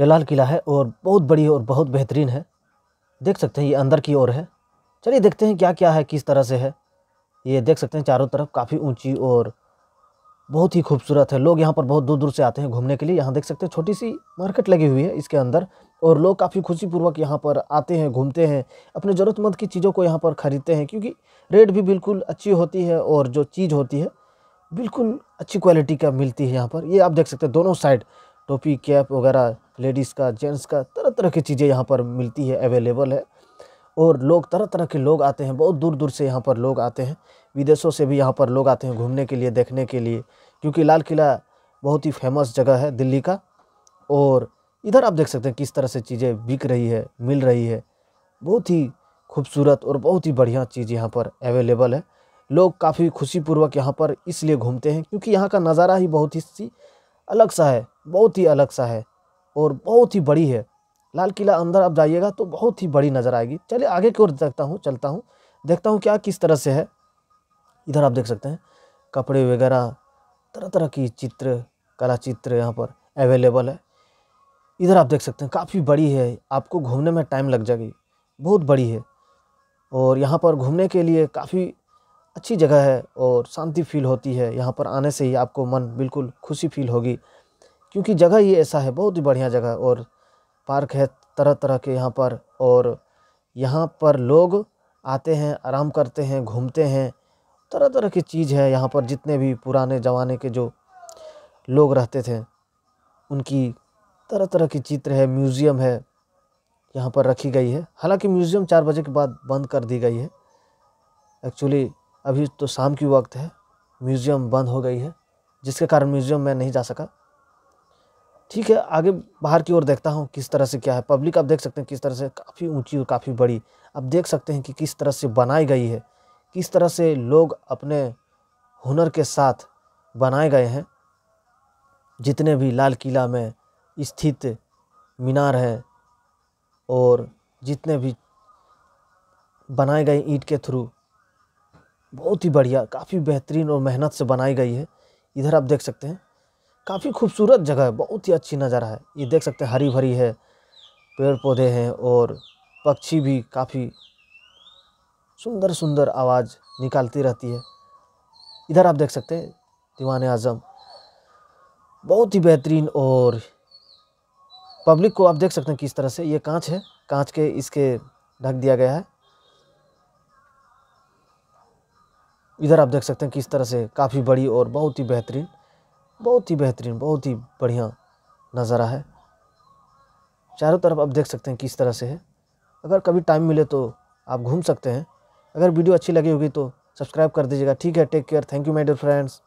यह लाल किला है और बहुत बड़ी और बहुत बेहतरीन है। देख सकते हैं ये अंदर की ओर है। चलिए देखते हैं क्या क्या है, किस तरह से है। ये देख सकते हैं चारों तरफ काफ़ी ऊंची और बहुत ही खूबसूरत है। लोग यहाँ पर बहुत दूर दूर से आते हैं घूमने के लिए। यहाँ देख सकते हैं छोटी सी मार्केट लगी हुई है इसके अंदर, और लोग काफ़ी खुशीपूर्वक यहाँ पर आते हैं, घूमते हैं, अपने ज़रूरतमंद की चीज़ों को यहाँ पर ख़रीदते हैं, क्योंकि रेट भी बिल्कुल अच्छी होती है और जो चीज़ होती है बिल्कुल अच्छी क्वालिटी का मिलती है यहाँ पर। ये आप देख सकते हैं दोनों साइड टोपी, कैप वगैरह, लेडीज़ का, जेंट्स का, तरह तरह की चीज़ें यहाँ पर मिलती है, अवेलेबल है। और लोग, तरह तरह के लोग आते हैं, बहुत दूर दूर से यहाँ पर लोग आते हैं, विदेशों से भी यहाँ पर लोग आते हैं घूमने के लिए, देखने के लिए, क्योंकि लाल किला बहुत ही फेमस जगह है दिल्ली का। और इधर आप देख सकते हैं किस तरह से चीज़ें बिक रही है, मिल रही है। बहुत ही खूबसूरत और बहुत ही बढ़िया चीज़ यहाँ पर अवेलेबल है। लोग काफ़ी खुशीपूर्वक यहाँ पर इसलिए घूमते हैं क्योंकि यहाँ का नज़ारा ही बहुत ही सी अलग सा है, बहुत ही अलग सा है और बहुत ही बड़ी है। लाल किला अंदर आप जाइएगा तो बहुत ही बड़ी नज़र आएगी। चलिए आगे की ओर चलता हूँ, देखता हूँ क्या किस तरह से है। इधर आप देख सकते हैं कपड़े वगैरह, तरह तरह की चित्र, कला चित्र यहाँ पर अवेलेबल है। इधर आप देख सकते हैं काफ़ी बड़ी है, आपको घूमने में टाइम लग जाएगी, बहुत बड़ी है। और यहाँ पर घूमने के लिए काफ़ी अच्छी जगह है और शांति फील होती है। यहाँ पर आने से ही आपको मन बिल्कुल खुशी फील होगी, क्योंकि जगह ये ऐसा है, बहुत ही बढ़िया जगह। और पार्क है तरह तरह के यहाँ पर, और यहाँ पर लोग आते हैं, आराम करते हैं, घूमते हैं, तरह तरह की चीज़ है यहाँ पर। जितने भी पुराने ज़माने के जो लोग रहते थे उनकी तरह तरह की चित्र है, म्यूज़ियम है यहाँ पर रखी गई है। हालांकि म्यूज़ियम 4 बजे के बाद बंद कर दी गई है। एक्चुअली अभी तो शाम की वक्त है, म्यूज़ियम बंद हो गई है, जिसके कारण म्यूज़ियम में नहीं जा सका। ठीक है, आगे बाहर की ओर देखता हूँ किस तरह से क्या है। पब्लिक आप देख सकते हैं किस तरह से, काफ़ी ऊंची और काफ़ी बड़ी। आप देख सकते हैं कि किस तरह से बनाई गई है, किस तरह से लोग अपने हुनर के साथ बनाए गए हैं। जितने भी लाल किला में स्थित मीनार हैं और जितने भी बनाए गए ईंट के थ्रू, बहुत ही बढ़िया, काफ़ी बेहतरीन और मेहनत से बनाई गई है। इधर आप देख सकते हैं काफ़ी खूबसूरत जगह है, बहुत ही अच्छी नज़ारा है। ये देख सकते हैं हरी भरी है, पेड़ पौधे हैं और पक्षी भी काफ़ी सुंदर सुंदर आवाज़ निकालती रहती है। इधर आप देख सकते हैं दीवान-ए-आम, बहुत ही बेहतरीन। और पब्लिक को आप देख सकते हैं किस तरह से, ये कांच है, कांच के इसके ढक दिया गया है। इधर आप देख सकते हैं किस तरह से काफ़ी बड़ी और बहुत ही बेहतरीन, बहुत ही बेहतरीन, बहुत ही बढ़िया नज़ारा है। चारों तरफ आप देख सकते हैं किस तरह से है। अगर कभी टाइम मिले तो आप घूम सकते हैं। अगर वीडियो अच्छी लगी होगी तो सब्सक्राइब कर दीजिएगा। ठीक है, take care, thank you my dear friends.